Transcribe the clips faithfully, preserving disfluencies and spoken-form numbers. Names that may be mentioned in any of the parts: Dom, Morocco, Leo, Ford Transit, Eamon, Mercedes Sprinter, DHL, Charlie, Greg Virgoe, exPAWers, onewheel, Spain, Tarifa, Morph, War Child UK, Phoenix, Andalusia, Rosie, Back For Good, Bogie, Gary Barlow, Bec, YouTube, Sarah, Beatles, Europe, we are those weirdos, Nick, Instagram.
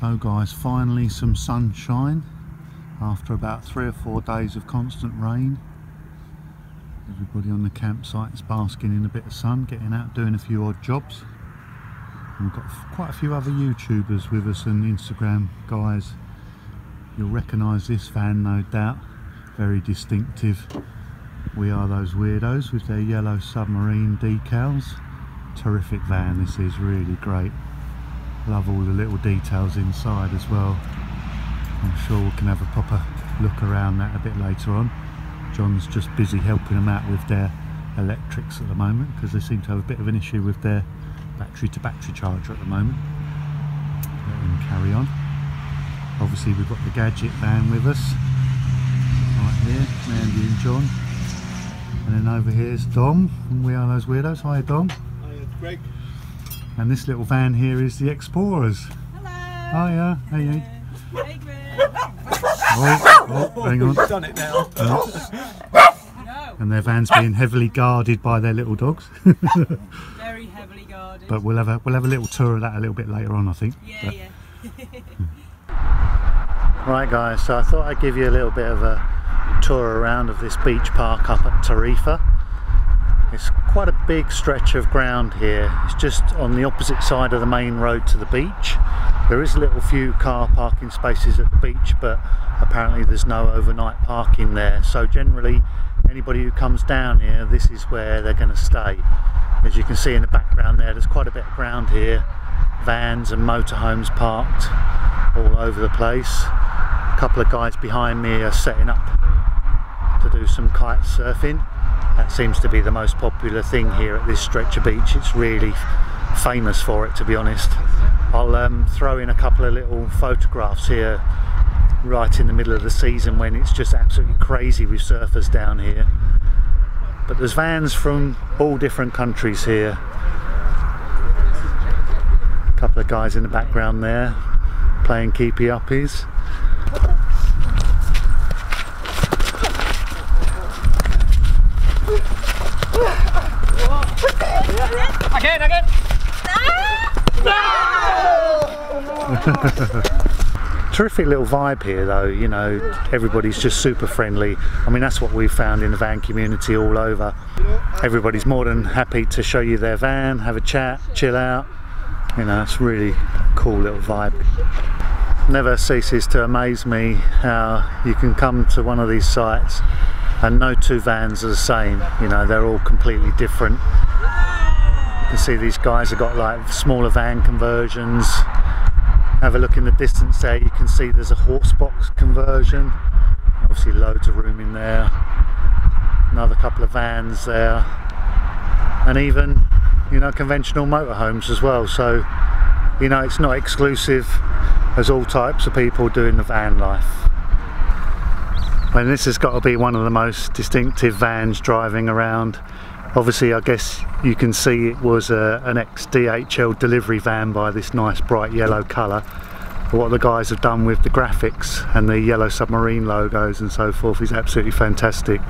So guys, finally some sunshine after about three or four days of constant rain. Everybody on the campsite is basking in a bit of sun, getting out doing a few odd jobs. And we've got quite a few other YouTubers with us and Instagram guys. You'll recognise this van, no doubt. Very distinctive. We Are Those Weirdos with their yellow submarine decals. Terrific van, this is really great. Love all the little details inside as well. I'm sure we can have a proper look around that a bit later on. John's just busy helping them out with their electrics at the moment because they seem to have a bit of an issue with their battery to battery charger at the moment. Let him carry on. Obviously we've got the gadget van with us. Right here, Mandy and John. And then over here is Dom from We Are Those Weirdos. Hiya Dom. Hiya Greg. And this little van here is the exPAWers. Hello. Hiya. Hello. Hey, hey. Hey Greg. Oh, oh, hang on. We've done it now. No. And their van's being heavily guarded by their little dogs. Very heavily guarded. But we'll have a we'll have a little tour of that a little bit later on, I think. Yeah, but, yeah. Right guys, so I thought I'd give you a little bit of a tour around of this beach park up at Tarifa. It's quite a big stretch of ground here. It's just on the opposite side of the main road to the beach. There is a little few car parking spaces at the beach, but apparently there's no overnight parking there. So generally, anybody who comes down here, this is where they're going to stay. As you can see in the background there, there's quite a bit of ground here. Vans and motorhomes parked all over the place. A couple of guys behind me are setting up to do some kite surfing. That seems to be the most popular thing here at this stretch of beach. It's really famous for it, to be honest. I'll um, throw in a couple of little photographs here right in the middle of the season when it's just absolutely crazy with surfers down here. But there's vans from all different countries here. A couple of guys in the background there playing keepy-uppies. Again, again! Terrific little vibe here though, you know, everybody's just super friendly. I mean, that's what we've found in the van community all over. Everybody's more than happy to show you their van, have a chat, chill out. You know, it's really cool little vibe. Never ceases to amaze me how you can come to one of these sites and no two vans are the same. You know, they're all completely different. You can see these guys have got like smaller van conversions. Have a look in the distance there, you can see there's a horse box conversion. Obviously loads of room in there. Another couple of vans there. And even, you know, conventional motorhomes as well. So, you know, it's not exclusive. There's all types of people doing the van life. And this has got to be one of the most distinctive vans driving around. Obviously, I guess you can see it was a, an ex D H L delivery van by this nice bright yellow colour. What the guys have done with the graphics and the yellow submarine logos and so forth is absolutely fantastic.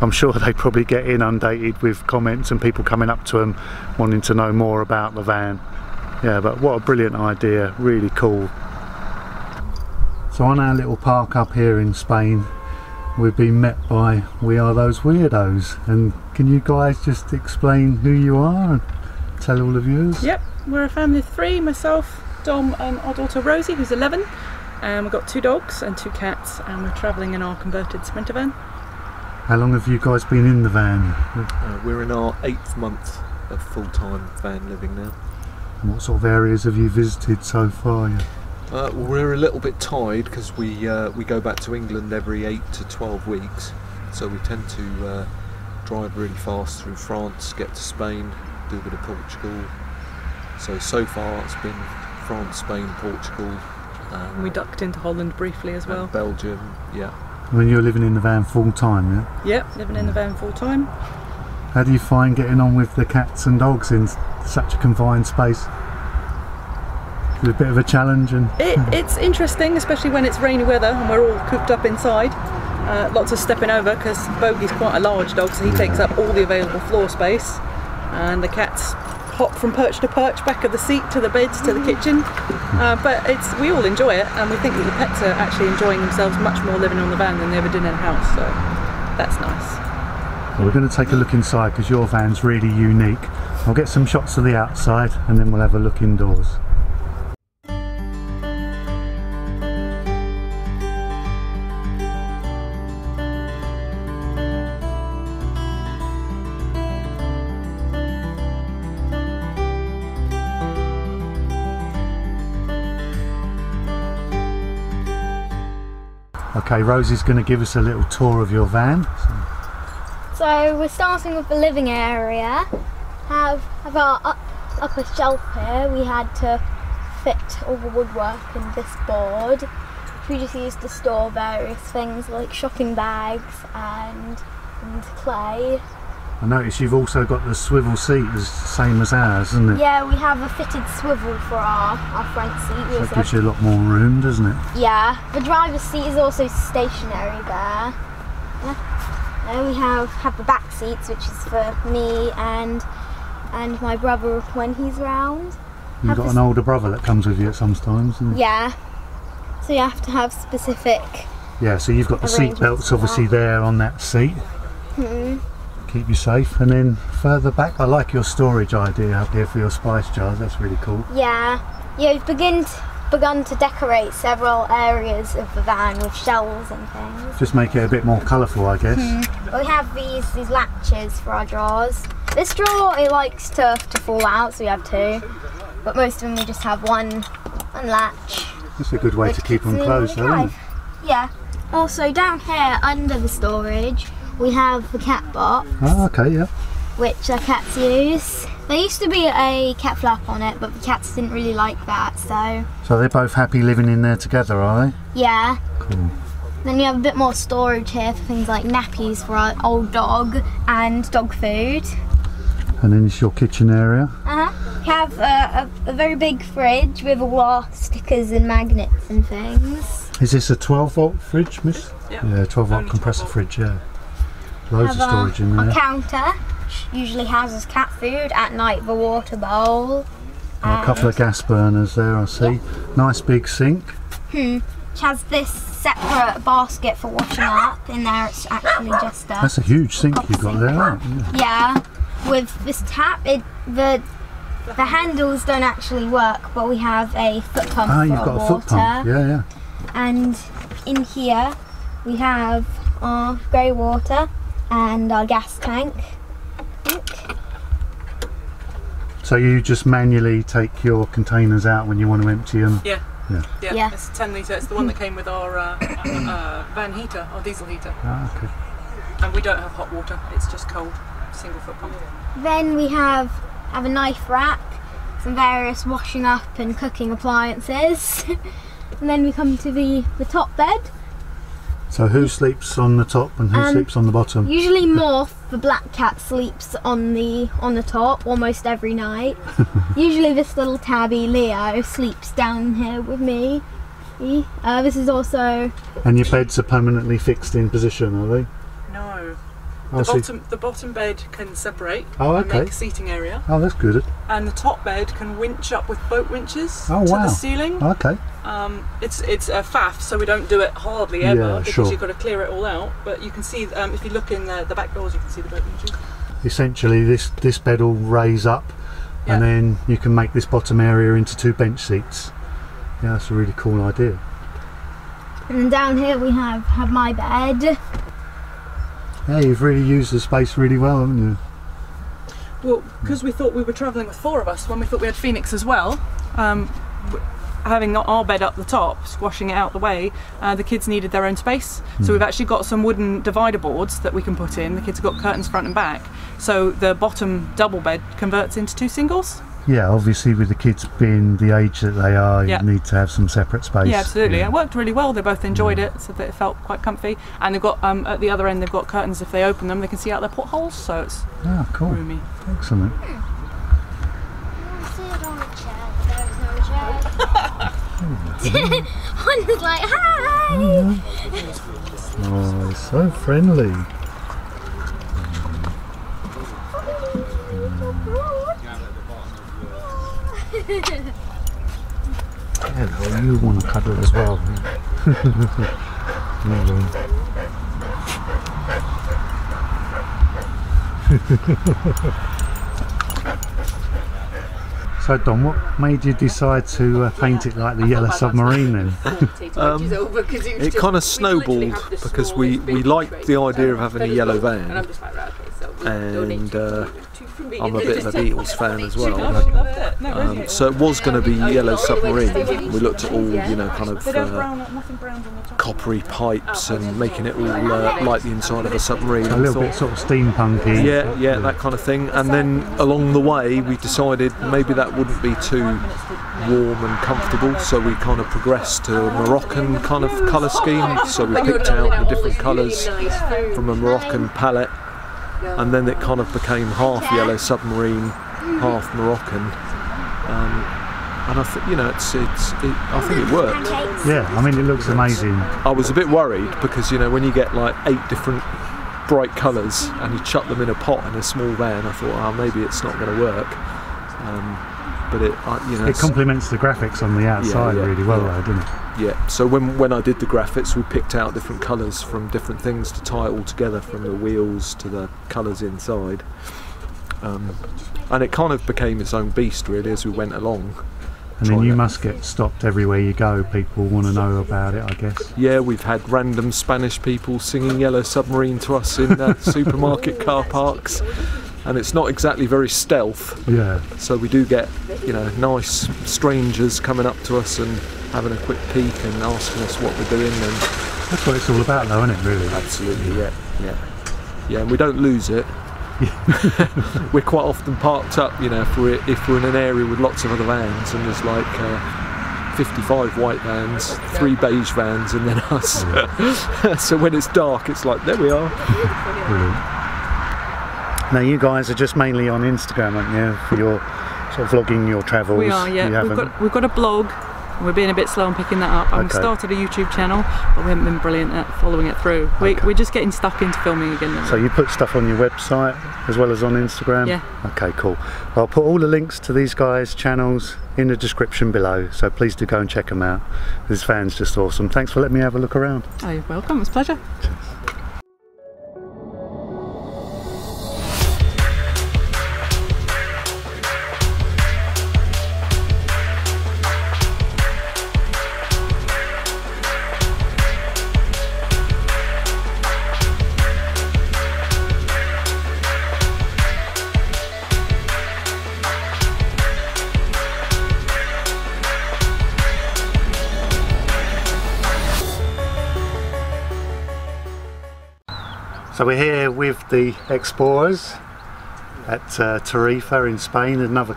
I'm sure they probably get inundated with comments and people coming up to them wanting to know more about the van. Yeah, but what a brilliant idea, really cool. So on our little park up here in Spain, we've been met by We Are Those Weirdos. And can you guys just explain who you are and tell all the viewers? Yep, we're a family of three, myself, Dom and our daughter Rosie, who's eleven. And we've got two dogs and two cats and we're travelling in our converted Sprinter van. How long have you guys been in the van? Uh, we're in our eighth month of full-time van living now. And what sort of areas have you visited so far? Yeah? Uh, well, we're a little bit tied because we uh, we go back to England every eight to twelve weeks, so we tend to uh, drive really fast through France, get to Spain, do a bit of Portugal. So, so far it's been France, Spain, Portugal. Um, we ducked into Holland briefly as well. Belgium, yeah. When you're living in the van full time, yeah? Yep, living in the van full time. How do you find getting on with the cats and dogs in such a confined space? A bit of a challenge, and it, it's interesting, especially when it's rainy weather and we're all cooped up inside. Uh, lots of stepping over because Bogie's quite a large dog, so he yeah. takes up all the available floor space, and the cat's hop from perch to perch, back of the seat to the beds to the kitchen. Uh, but it's we all enjoy it, and we think that the pets are actually enjoying themselves much more living on the van than they ever did in the house, so that's nice. Well, we're going to take a look inside because your van's really unique. I'll get some shots of the outside and then we'll have a look indoors. Okay, Rosie's going to give us a little tour of your van. So, so we're starting with the living area. Have, have our up, upper shelf here. We had to fit all the woodwork in this board. We just used to store various things like shopping bags and, and clay. I notice you've also got the swivel seat, the same as ours, isn't it? Yeah, we have a fitted swivel for our, our front seat. So that gives you a lot more room, doesn't it? Yeah. The driver's seat is also stationary there. Yeah. And we have, have the back seats, which is for me and and my brother when he's round. You've got an older brother that comes with you at some times, isn't he? Yeah, so you have to have specific. Yeah, so you've got the seat belts obviously there on that seat. Mm-hmm. Keep you safe. And then further back, I like your storage idea up here for your spice jars, that's really cool. Yeah, you've begin to, begun to decorate several areas of the van with shells and things. Just make it a bit more colourful, I guess. Mm-hmm. We have these, these latches for our drawers. This drawer, it likes to, to fall out, so we have two, but most of them we just have one, one latch. That's a good way to keep them closed though, isn't it? Yeah. Also down here under the storage we have the cat box. Oh, okay, yeah. Which the cats use. There used to be a cat flap on it, but the cats didn't really like that, so... So they're both happy living in there together, are they? Yeah. Cool. Then you have a bit more storage here for things like nappies for our old dog and dog food. And then it's your kitchen area. Uh-huh. We have a, a, a very big fridge with all our stickers and magnets and things. Is this a twelve volt fridge, miss? Yeah, yeah twelve volt compressor fridge, yeah. Loads of storage our, in there. Our counter, which usually houses cat food, at night the water bowl. Oh, a couple of gas burners there, I see. Yep. Nice big sink. Hmm. Which has this separate basket for washing up. In there it's actually just a... That's a huge sink you've got there, isn't it? Yeah. With this tap, it, the the handles don't actually work, but we have a foot pump. Ah, you've got a foot pump. Yeah, yeah. And in here we have our grey water and our gas tank. So you just manually take your containers out when you want to empty them? Yeah. Yeah. Yeah. Yeah. It's a ten litre. It's the one that came with our uh, uh, van heater, our diesel heater. Ah, okay. And we don't have hot water. It's just cold. Single foot pump. Then we have have a knife rack, some various washing up and cooking appliances, and then we come to the the top bed. So who sleeps on the top and who um, sleeps on the bottom? Usually Morph, the black cat, sleeps on the on the top almost every night. Usually this little tabby Leo sleeps down here with me. Uh, this is also. And your beds are permanently fixed in position, are they? No. The bottom, the bottom bed can separate oh, okay. and make a seating area. Oh, that's good. And the top bed can winch up with boat winches oh, to wow. the ceiling. Okay. Um, it's it's a faff, so we don't do it hardly ever yeah, because sure. you've got to clear it all out. But you can see, um, if you look in the, the back doors, you can see the boat winches. Essentially, this, this bed will raise up yeah. and then you can make this bottom area into two bench seats. Yeah, that's a really cool idea. And then down here we have, have my bed. Yeah, you've really used the space really well, haven't you? Well, because we thought we were travelling with four of us, when we thought we had Phoenix as well, um, having our bed up the top, squashing it out the way, uh, the kids needed their own space. Mm. So we've actually got some wooden divider boards that we can put in. The kids have got curtains front and back, so the bottom double bed converts into two singles. Yeah, obviously with the kids being the age that they are, you yeah. need to have some separate space. Yeah, absolutely. Yeah. It worked really well. They both enjoyed yeah. it, so that it felt quite comfy. And they've got um, at the other end, they've got curtains. If they open them, they can see out their portholes, so it's ah, cool. roomy. Excellent. One's like, hi! Yeah. Oh, he's so friendly. Hello, you want to cuddle as well. So Don, what made you decide to uh, paint it like the yellow submarine then? um, it kind of snowballed because we, we liked the idea of having a yellow van, and uh, I'm a bit of a Beatles fan as well. Um, so it was going to be yellow submarine. We looked at all, you know, kind of uh, coppery pipes and making it all uh, like the inside of a submarine. A little bit sort of steampunky. Yeah, yeah, that kind of thing. And then along the way, we decided maybe that wouldn't be too warm and comfortable, so we kind of progressed to a Moroccan kind of colour scheme. So we picked out the different colours from a Moroccan palette. And then it kind of became half yellow submarine, half Moroccan, um, and I think, you know, it's it's it, I think it worked. Yeah, I mean, it looks amazing. I was a bit worried because, you know, when you get like eight different bright colours and you chuck them in a pot in a small van, I thought, oh, maybe it's not going to work. Um, but it, uh, you know, it complements the graphics on the outside, yeah, yeah, really well, yeah. Though, didn't it? Yeah, so when, when I did the graphics, we picked out different colours from different things to tie it all together, from the wheels to the colours inside. Um, and it kind of became its own beast, really, as we went along. And then you must get stopped everywhere you go. People want to know about it, I guess. Yeah, we've had random Spanish people singing Yellow Submarine to us in uh, supermarket car parks. And it's not exactly very stealth. Yeah. So we do get, you know, nice strangers coming up to us and having a quick peek and asking us what we're doing. And that's what it's all about, though, isn't it? Really. Absolutely. Yeah. Yeah. Yeah. And we don't lose it. We're quite often parked up, you know, if we're if we're in an area with lots of other vans, and there's like uh, fifty-five white vans, three beige vans, and then us. Yeah. So when it's dark, it's like, there we are. Brilliant. Now you guys are just mainly on Instagram, aren't you, for your sort of vlogging your travels? We are, yeah. We've got, we've got a blog, and we're being a bit slow on picking that up. And okay. We started a YouTube channel, but we haven't been brilliant at following it through. We, okay. We're just getting stuck into filming again now. So you put stuff on your website as well as on Instagram? Yeah. Okay, cool. I'll put all the links to these guys' channels in the description below, so please do go and check them out. This van's just awesome. Thanks for letting me have a look around. Oh, you're welcome. It's a pleasure. Cheers. So we're here with the exPAWers at uh, Tarifa in Spain, another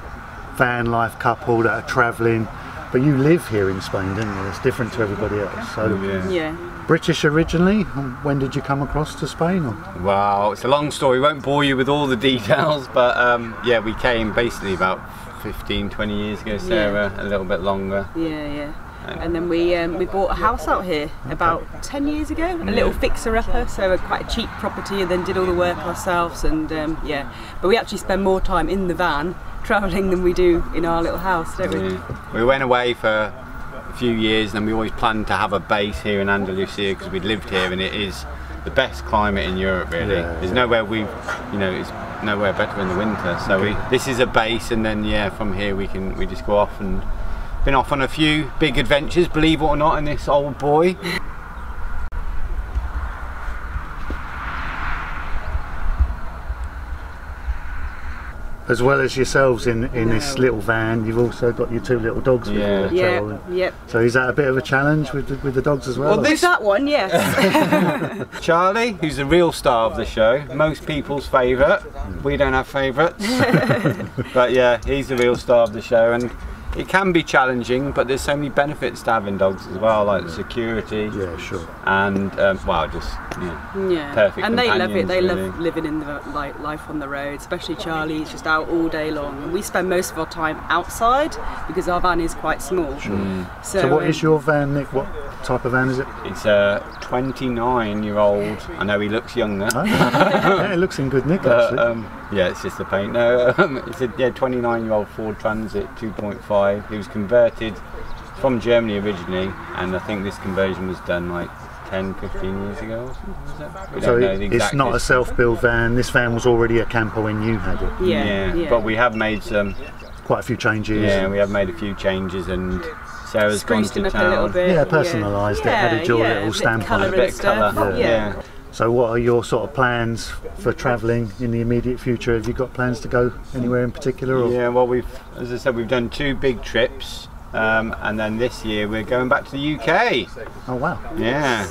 van life couple that are travelling. But you live here in Spain, didn't you? It's different to everybody else. So yeah. Yeah. British originally. When did you come across to Spain? Or? Wow, it's a long story. Won't bore you with all the details, but um, yeah, we came basically about fifteen, twenty years ago, Sarah, yeah. A little bit longer. Yeah, yeah. And then we um, we bought a house out here about ten years ago, a little fixer-upper, so a quite a cheap property, and then did all the work ourselves. And um, yeah, but we actually spend more time in the van travelling than we do in our little house, don't we? Yeah. We went away for a few years, and we always planned to have a base here in Andalusia because we'd lived here, and it is the best climate in Europe, really. Yeah, there's yeah. nowhere we, you know, it's nowhere better in the winter. So we, this is a base, and then yeah, from here we can we just go off and. Been off on a few big adventures, believe it or not, in this old boy. As well as yourselves in, in no. this little van, you've also got your two little dogs with yeah. you. Yeah, yep. So is that a bit of a challenge with the, with the dogs as well? Well, there's that one, yes. Charlie, who's the real star of the show, most people's favourite. We don't have favourites. But yeah, he's the real star of the show. And it can be challenging, but there's so many benefits to having dogs as well, like security. Yeah, sure. And um, well, just yeah, yeah. perfect. And they love it. They really. love living in the like life on the road, especially Charlie. He's just out all day long, and we spend most of our time outside because our van is quite small. Sure. Mm. So, so, what um, is your van, Nick? What type of van is it? It's a twenty-nine-year-old. I know he looks younger. Oh. Yeah, it looks in good nick. But, actually. Um, yeah, it's just the paint. No, um, it's a yeah, twenty-nine-year-old Ford Transit two point five. It was converted from Germany originally, and I think this conversion was done like ten, fifteen years ago or something, was that? We so don't know the exact it's not history. A self-built van, this van was already a camper when you had it? Yeah, yeah, yeah. But we have made some... Quite a few changes. Yeah, we have made a few changes and Sarah's Spruced gone to town. A little bit. Yeah, personalised yeah. it, added your yeah, little stamp on it. A bit of colour. Yeah. Yeah. Yeah. So what are your sort of plans for travelling in the immediate future? Have you got plans to go anywhere in particular? Or? Yeah, well, we've, as I said, we've done two big trips. Um, and then this year we're going back to the U K. Oh wow. Yeah.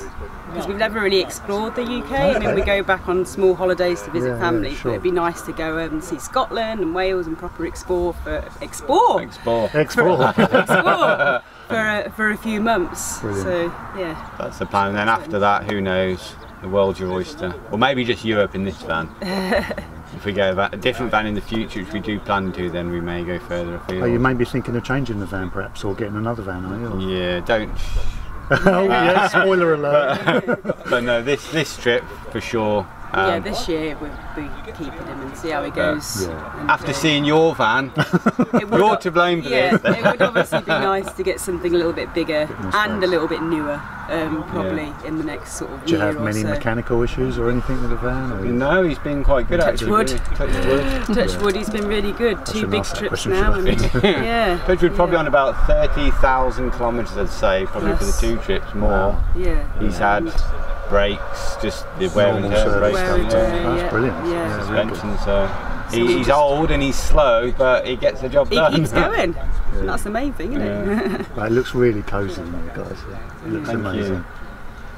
Because we've never really explored the U K. I mean, we go back on small holidays to visit yeah, family, yeah, sure. But it'd be nice to go and see Scotland and Wales and proper explore for... Explore! Explore! Explore! For, explore for, a, for a few months. Brilliant. So, yeah. That's the plan. And then after that, who knows? The world's your oyster. Or maybe just Europe in this van. If we go about a different van in the future, which we do plan to, then we may go further afield. Oh, you may be thinking of changing the van perhaps, or getting another van, are you? Or? Yeah, don't... Oh yeah, spoiler alert. But, but no, this this trip for sure. Um, yeah, this year we'll be keeping him and see how he goes. Yeah. After uh, seeing your van, you're to blame for yeah, this. It would obviously be nice to get something a little bit bigger bit and a little bit newer, um, probably yeah. in the next sort of Do year Do you have or many so. mechanical issues or anything with the van? Or no, he's been quite good Touch actually. Wood. Touch wood. Touch wood, he's been really good. That's Two big trips now. And yeah. Touch wood, probably yeah. on about thirty thousand kilometres, I'd say, probably yes. for the two trips more. Wow. Yeah. He's and had... brakes, just the wear and tear brakes. That's brilliant. Yeah. Suspension, so he, he's old and he's slow, but he gets the job he done. He keeps going. Yeah. That's the main thing, isn't yeah. it? Well, it looks really cosy, guys. It looks Thank amazing. You.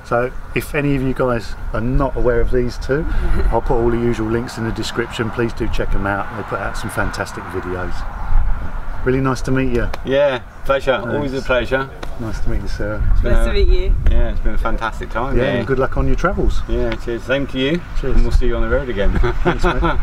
So if any of you guys are not aware of these two, I'll put all the usual links in the description. Please do check them out. They put out some fantastic videos. Really nice to meet you. Yeah, pleasure. Thanks. Always a pleasure. Nice to meet you, Sarah. Nice a, to meet you. Yeah, it's been a fantastic time. Yeah, yeah. And good luck on your travels. Yeah, cheers. Same to you. Cheers. And we'll see you on the road again. Thanks, mate.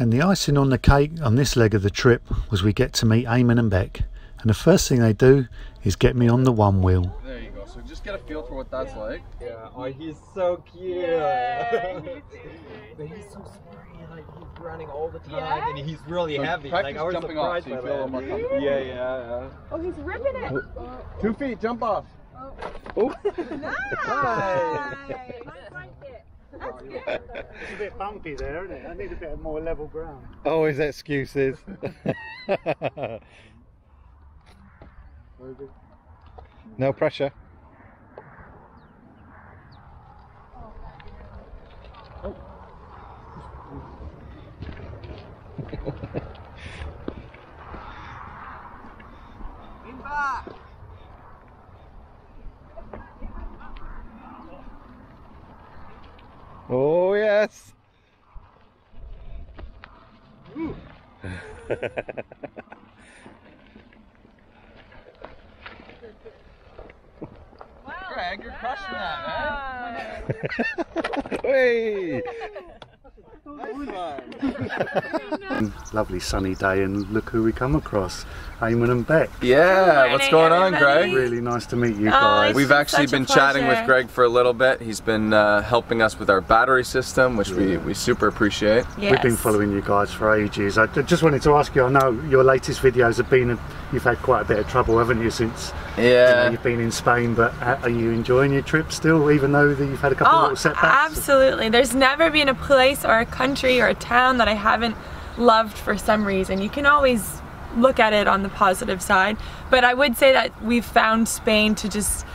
And the icing on the cake on this leg of the trip was we get to meet Eamon and Bec, and the first thing they do is get me on the one wheel. There you go, so just get a feel for what that's yeah. like. Yeah, oh, he's so cute. Yeah, he's, but he's so smart, like, he's running all the time, yeah? and he's really so heavy. Like, I was jumping off, so you feel a little more comfortable. Yeah, yeah, yeah. Oh, he's ripping it. Oh. Two feet, jump off. Oh. Nice. Nice. That's good. It's a bit bumpy there, isn't it? I need a bit of more level ground. Always excuses. No pressure. Oh. In back. Oh yes! Ooh. Wow. Greg, you're crushing that, man! Hey! Lovely sunny day, and look who we come across, Eamon and Bec. Yeah, what's going on, Greg? Really nice to meet you guys. We've actually been chatting with Greg for a little bit. He's been uh, helping us with our battery system, which we, we super appreciate. Yes. We've been following you guys for ages. I just wanted to ask you, I know your latest videos have been, you've had quite a bit of trouble, haven't you, since yeah. you know, you've been in Spain, but are you enjoying your trip still, even though you've had a couple oh, of little setbacks? Absolutely. There's never been a place or a country or a town that I haven't loved for some reason. You can always look at it on the positive side, but I would say that we've found Spain to just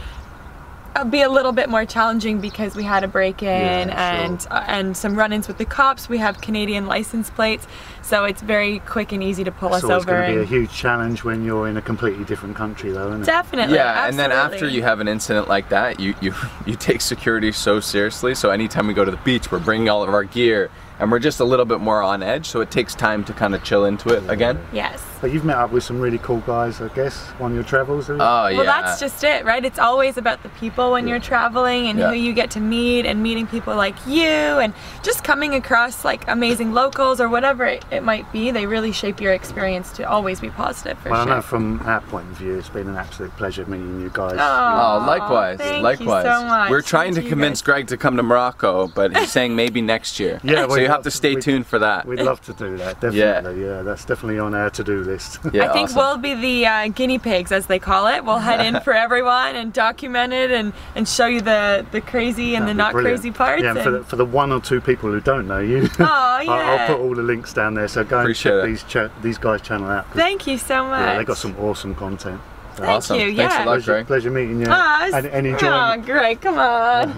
be a little bit more challenging because we had a break-in yeah, and sure. uh, and some run-ins with the cops. We have Canadian license plates, so it's very quick and easy to pull so us over. It's going to be a huge challenge when you're in a completely different country, though, isn't it? Definitely. Yeah, absolutely. And then after you have an incident like that, you you you take security so seriously. So anytime we go to the beach, we're bringing all of our gear. And we're just a little bit more on edge, so it takes time to kind of chill into it again. Yes. But you've met up with some really cool guys, I guess, on your travels. Oh, well, yeah. Well, that's just it, right? It's always about the people when yeah. you're traveling and yeah. who you get to meet and meeting people like you and just coming across like amazing locals or whatever it, it might be. They really shape your experience to always be positive for well, sure. I know from our point of view, it's been an absolute pleasure meeting you guys. Oh, oh likewise. Thank likewise. You so much. We're trying thank to convince guys. Greg to come to Morocco, but he's saying maybe next year. Yeah. Well, you have to stay tuned for that. We'd love to do that, definitely. Yeah, yeah that's definitely on our to-do list. Yeah, I think awesome. We'll be the uh, guinea pigs, as they call it. We'll head in for everyone and document it and, and show you the, the crazy and That'd the not brilliant. Crazy parts. Yeah, and and for, the, for the one or two people who don't know you, oh, yeah. I'll, I'll put all the links down there, so go Appreciate and check these, ch these guys' channel out. Thank you so much. Yeah, they've got some awesome content. Thank awesome. You, yeah. Thanks a lot, Greg. Pleasure meeting you. Oh, and, and enjoy. Oh, Greg, come on.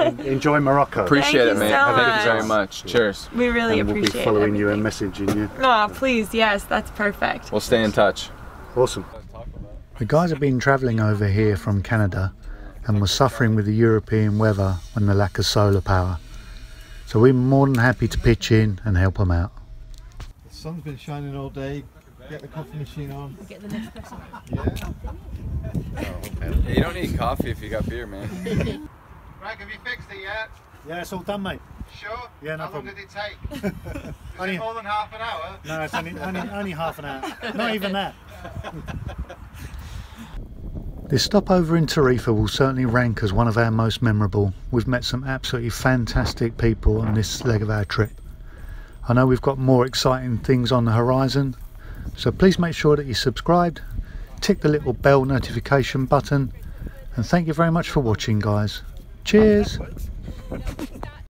and enjoy Morocco. Appreciate it, man. So Thank you very much. Yeah. Cheers. We really and appreciate it. We'll be following everything. You and messaging you. Oh, please, yes, that's perfect. We'll stay in touch. Awesome. The guys have been travelling over here from Canada and were suffering with the European weather and the lack of solar power. So we're more than happy to pitch in and help them out. The sun's been shining all day. Get the coffee machine on. Get the next person. Yeah. Oh, you don't need coffee if you got beer, man. Greg, have you fixed it yet? Yeah, it's all done, mate. Sure? Yeah, no How problem. Long did it take? Was only, it more than half an hour? No, it's only, only, only half an hour. Not even that. This stopover in Tarifa will certainly rank as one of our most memorable. We've met some absolutely fantastic people on this leg of our trip. I know we've got more exciting things on the horizon. So please make sure that you're subscribed, tick the little bell notification button, and thank you very much for watching, guys. Cheers!